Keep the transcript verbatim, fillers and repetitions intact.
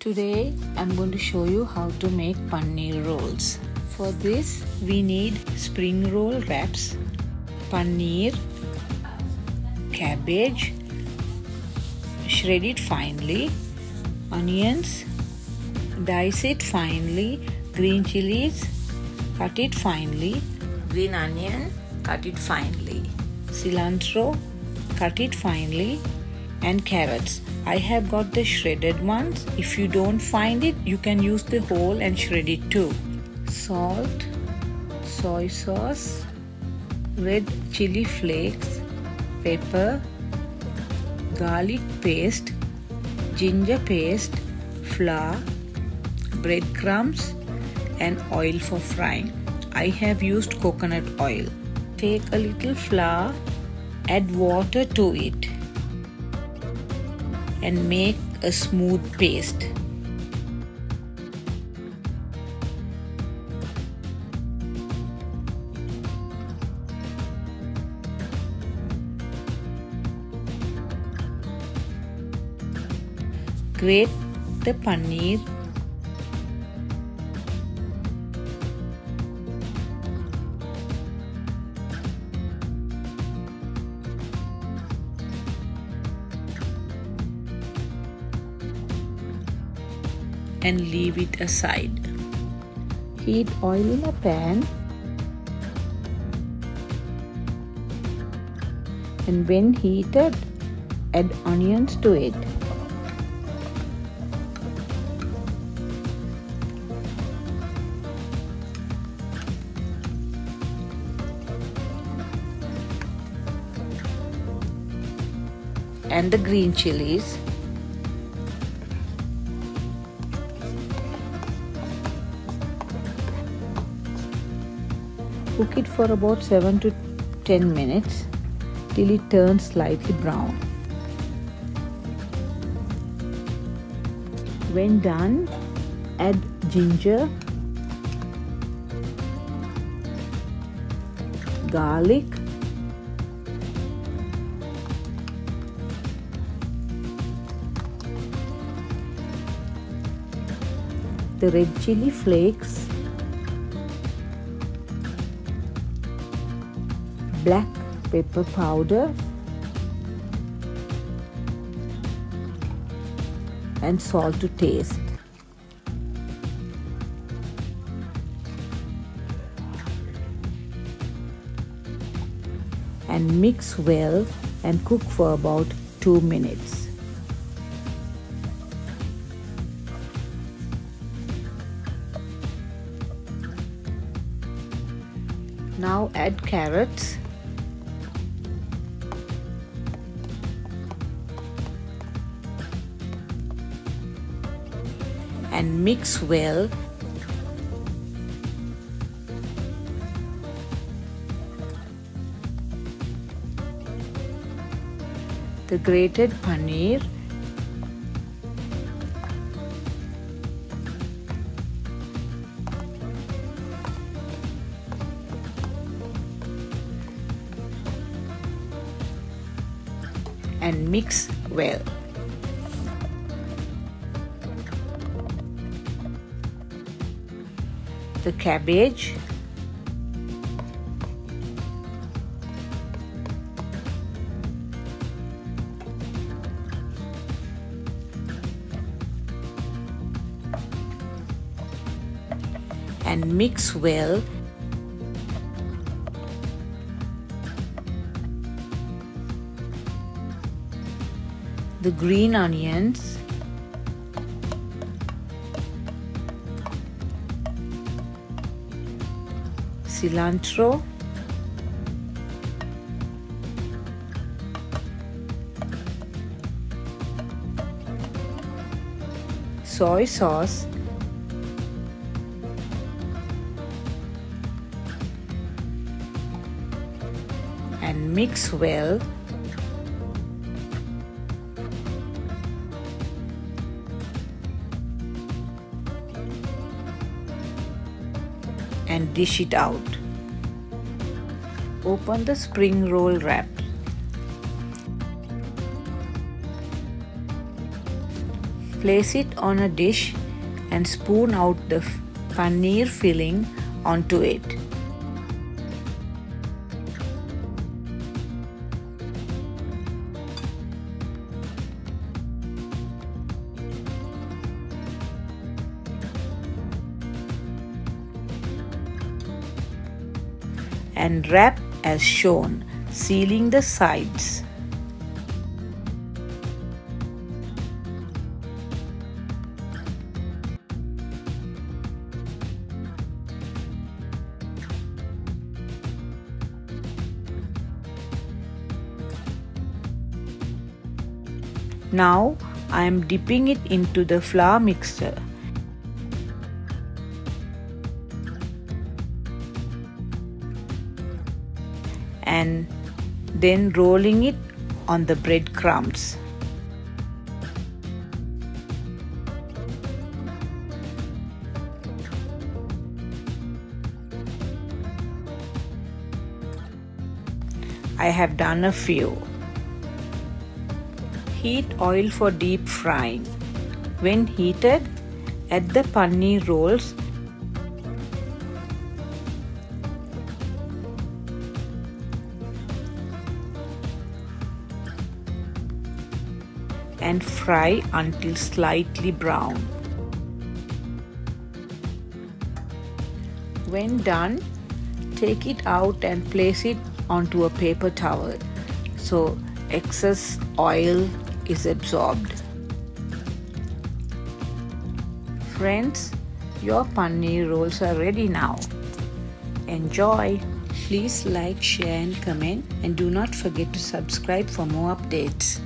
Today I'm going to show you how to make paneer rolls. For this we need spring roll wraps, paneer, cabbage, shred it finely, onions, dice it finely, green chilies, cut it finely, green onion, cut it finely, cilantro, cut it finely, and carrots. I have got the shredded ones. If you don't find it, you can use the whole and shred it too. Salt, soy sauce, red chili flakes, pepper, garlic paste, ginger paste, flour, breadcrumbs, and oil for frying. I have used coconut oil. Take a little flour, add water to it, and make a smooth paste. Grate the paneer. And leave it aside. Heat oil in a pan, and when heated, add onions to it. And the green chilies. Cook it for about seven to ten minutes till it turns slightly brown. When done, add ginger, garlic, the red chili flakes, black pepper powder, and salt to taste. And mix well and cook for about two minutes. Now add carrots, and mix well, the grated paneer, and mix well. The cabbage, and mix well. The green onions, cilantro, soy sauce, and mix well. And dish it out. Open the spring roll wrap. Place it on a dish and spoon out the paneer filling onto it. And wrap as shown, sealing the sides. Now I am dipping it into the flour mixture. And then rolling it on the bread crumbs. I have done a few. Heat oil for deep frying. When heated, add the paneer rolls and fry until slightly brown. When done, take it out and place it onto a paper towel so excess oil is absorbed. Friends, your paneer rolls are ready now. Enjoy! Please like, share and comment, and do not forget to subscribe for more updates.